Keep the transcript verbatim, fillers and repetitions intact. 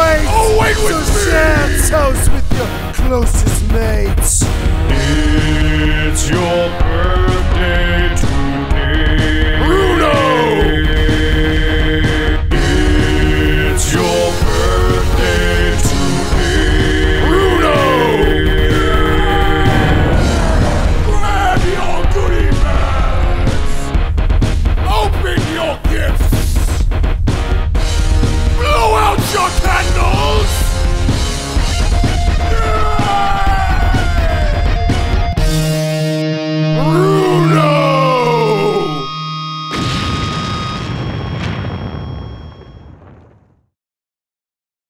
wait. Oh, wait with me. So share toast with your closest mates. It's your birthday.